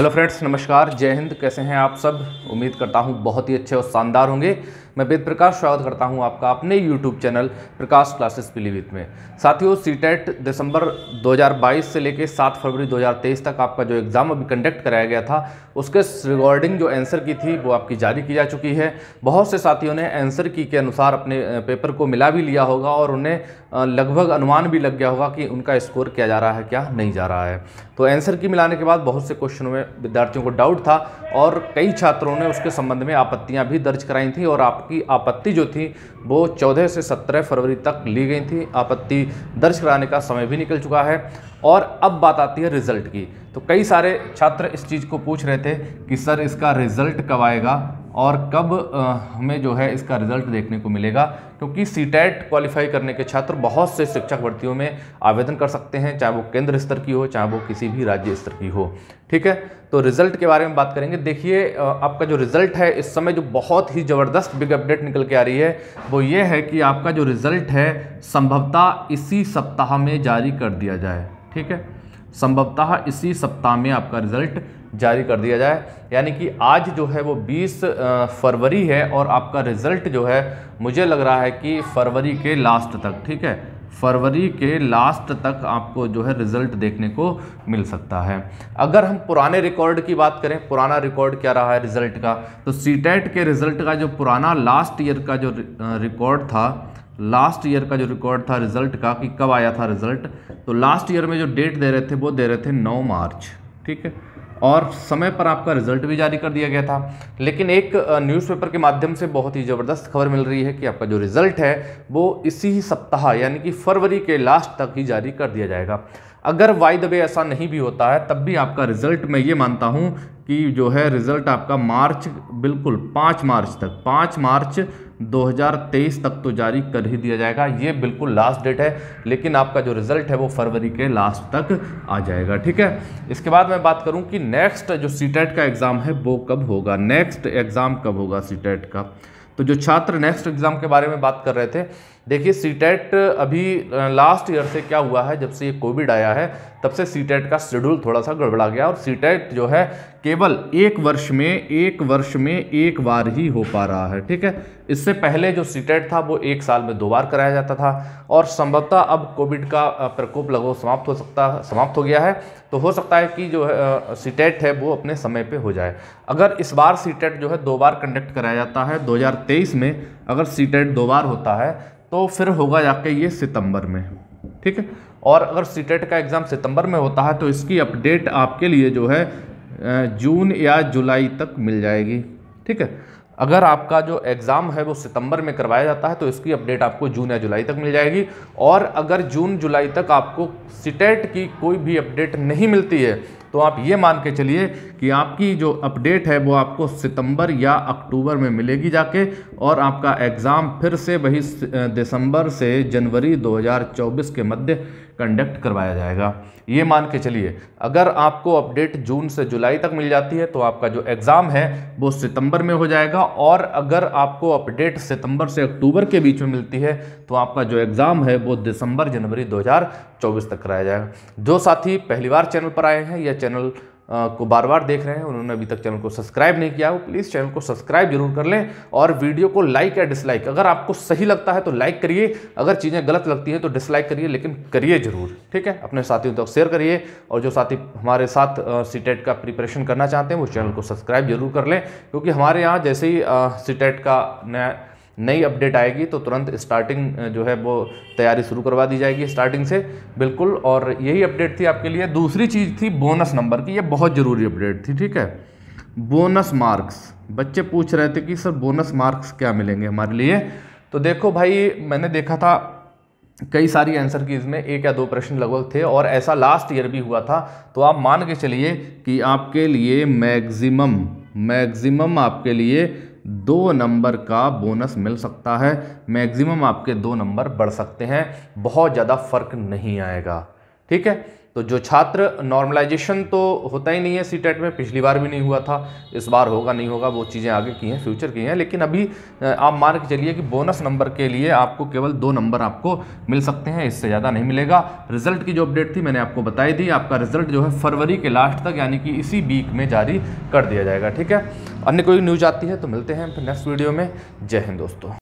Hello friends, नमस्कार, जय हिंद। कैसे हैं आप सब? उम्मीद करता हूं बहुत ही अच्छे और शानदार होंगे। मैं वेद प्रकाश स्वागत करता हूं आपका अपने YouTube channel Prakash classes Pilibhit में। साथियों, सीटेट दिसंबर 2022 से लेकर 7 फरवरी 2023 तक आपका जो एग्ज़ाम अभी कंडक्ट कराया गया था, उसके रिगार्डिंग जो आंसर की थी वो आपकी जारी की जा चुकी है। बहुत से साथियों ने आंसर की के अनुसार अपने पेपर को मिला भी लिया होगा और उन्हें लगभग अनुमान भी लग गया होगा कि उनका स्कोर क्या जा रहा है, क्या नहीं जा रहा है। तो आंसर की मिलाने के बाद बहुत से क्वेश्चनों में विद्यार्थियों को डाउट था और कई छात्रों ने उसके संबंध में आपत्तियां भी दर्ज कराई थी। और आपकी आपत्ति जो थी वो 14 से 17 फरवरी तक ली गई थी। आपत्ति दर्ज कराने का समय भी निकल चुका है। और अब बात आती है रिज़ल्ट की। तो कई सारे छात्र इस चीज़ को पूछ रहे थे कि सर इसका रिज़ल्ट कब आएगा और कब हमें जो है इसका रिज़ल्ट देखने को मिलेगा, क्योंकि सीटेट क्वालिफाई करने के छात्र बहुत से शिक्षक भर्तियों में आवेदन कर सकते हैं, चाहे वो केंद्र स्तर की हो, चाहे वो किसी भी राज्य स्तर की हो। ठीक है, तो रिज़ल्ट के बारे में बात करेंगे। देखिए, आपका जो रिज़ल्ट है इस समय जो बहुत ही ज़बरदस्त बिग अपडेट निकल के आ रही है वो ये है कि आपका जो रिज़ल्ट है संभवतः इसी सप्ताह में जारी कर दिया जाए। ठीक है, संभवतः इसी सप्ताह में आपका रिज़ल्ट जारी कर दिया जाए। यानी कि आज जो है वो 20 फरवरी है और आपका रिज़ल्ट जो है मुझे लग रहा है कि फरवरी के लास्ट तक, ठीक है, फरवरी के लास्ट तक आपको जो है रिज़ल्ट देखने को मिल सकता है। अगर हम पुराने रिकॉर्ड की बात करें, पुराना रिकॉर्ड क्या रहा है रिज़ल्ट का, तो सीटेट के रिज़ल्ट का जो पुराना लास्ट ईयर का जो रिकॉर्ड था, लास्ट ईयर का जो रिकॉर्ड था रिज़ल्ट का कि कब आया था रिज़ल्ट, तो लास्ट ईयर में जो डेट दे रहे थे वो दे रहे थे 9 मार्च। ठीक है, और समय पर आपका रिज़ल्ट भी जारी कर दिया गया था। लेकिन एक न्यूज़पेपर के माध्यम से बहुत ही ज़बरदस्त खबर मिल रही है कि आपका जो रिज़ल्ट है वो इसी ही सप्ताह यानी कि फरवरी के लास्ट तक ही जारी कर दिया जाएगा। अगर बाय द वे ऐसा नहीं भी होता है तब भी आपका रिज़ल्ट, मैं ये मानता हूँ कि जो है रिज़ल्ट आपका मार्च, बिल्कुल 5 मार्च तक, 5 मार्च 2023 तक तो जारी कर ही दिया जाएगा। ये बिल्कुल लास्ट डेट है, लेकिन आपका जो रिज़ल्ट है वो फरवरी के लास्ट तक आ जाएगा। ठीक है, इसके बाद मैं बात करूं कि नेक्स्ट जो सीटेट का एग्ज़ाम है वो कब होगा, नेक्स्ट एग्ज़ाम कब होगा सीटेट का। तो जो छात्र नेक्स्ट एग्ज़ाम के बारे में बात कर रहे थे, देखिए सीटेट अभी लास्ट ईयर से क्या हुआ है, जब से ये कोविड आया है तब से सीटेट का शेड्यूल थोड़ा सा गड़बड़ा गया और सीटेट जो है केवल एक वर्ष में एक बार ही हो पा रहा है। ठीक है, इससे पहले जो सीटेट था वो 1 साल में 2 बार कराया जाता था और संभवतः अब कोविड का प्रकोप लगभग समाप्त हो गया है, तो हो सकता है कि जो है सीटेट है वो अपने समय पर हो जाए। अगर इस बार सीटेट जो है 2 बार कंडक्ट कराया जाता है 2023 में, अगर सीटेट 2 बार होता है तो फिर होगा जाके ये सितंबर में। ठीक है, और अगर सीटेट का एग्ज़ाम सितंबर में होता है तो इसकी अपडेट आपके लिए जो है जून या जुलाई तक मिल जाएगी। ठीक है, अगर आपका जो एग्ज़ाम है वो सितंबर में करवाया जाता है तो इसकी अपडेट आपको जून या जुलाई तक मिल जाएगी। और अगर जून जुलाई तक आपको सीटेट की कोई भी अपडेट नहीं मिलती है तो आप ये मान के चलिए कि आपकी जो अपडेट है वो आपको सितंबर या अक्टूबर में मिलेगी जाके, और आपका एग्ज़ाम फिर से वही दिसंबर से जनवरी 2024 के मध्य कंडक्ट करवाया जाएगा। ये मान के चलिए अगर आपको अपडेट जून से जुलाई तक मिल जाती है तो आपका जो एग्ज़ाम है वो सितंबर में हो जाएगा, और अगर आपको अपडेट सितंबर से अक्टूबर के बीच में मिलती है तो आपका जो एग्ज़ाम है वो दिसंबर जनवरी 2024 तक कराया जाएगा। जो साथी पहली बार चैनल पर आए हैं या चैनल को बार बार देख रहे हैं, उन्होंने अभी तक चैनल को सब्सक्राइब नहीं किया हो, प्लीज़ चैनल को सब्सक्राइब जरूर कर लें। और वीडियो को लाइक या डिसलाइक, अगर आपको सही लगता है तो लाइक करिए, अगर चीज़ें गलत लगती हैं तो डिसलाइक करिए, लेकिन करिए ज़रूर। ठीक है, अपने साथियों तक शेयर करिए। और जो साथी हमारे साथ सीटेट का प्रिपरेशन करना चाहते हैं वो चैनल को सब्सक्राइब जरूर कर लें, क्योंकि हमारे यहाँ जैसे ही सीटेट का नई अपडेट आएगी तो तुरंत स्टार्टिंग जो है वो तैयारी शुरू करवा दी जाएगी स्टार्टिंग से, बिल्कुल। और यही अपडेट थी आपके लिए। दूसरी चीज़ थी बोनस नंबर की, ये बहुत ज़रूरी अपडेट थी। ठीक है, बोनस मार्क्स, बच्चे पूछ रहे थे कि सर बोनस मार्क्स क्या मिलेंगे हमारे लिए। तो देखो भाई, मैंने देखा था कई सारी आंसर कीज़ में 1 या 2 प्रश्न लगभग थे और ऐसा लास्ट ईयर भी हुआ था। तो आप मान के चलिए कि आपके लिए मैक्सिमम आपके लिए 2 नंबर का बोनस मिल सकता है। मैक्सिमम आपके 2 नंबर बढ़ सकते हैं, बहुत ज़्यादा फर्क नहीं आएगा। ठीक है, तो जो छात्र नॉर्मलाइजेशन तो होता ही नहीं है सीटेट में, पिछली बार भी नहीं हुआ था, इस बार होगा नहीं होगा वो चीज़ें आगे की हैं, फ्यूचर की हैं। लेकिन अभी आप मान के चलिए कि बोनस नंबर के लिए आपको केवल 2 नंबर आपको मिल सकते हैं, इससे ज़्यादा नहीं मिलेगा। रिजल्ट की जो अपडेट थी मैंने आपको बताई दी, आपका रिजल्ट जो है फरवरी के लास्ट तक यानी कि इसी वीक में जारी कर दिया जाएगा। ठीक है, अन्य कोई न्यूज़ आती है तो मिलते हैं फिर नेक्स्ट वीडियो में। जय हिंद दोस्तों।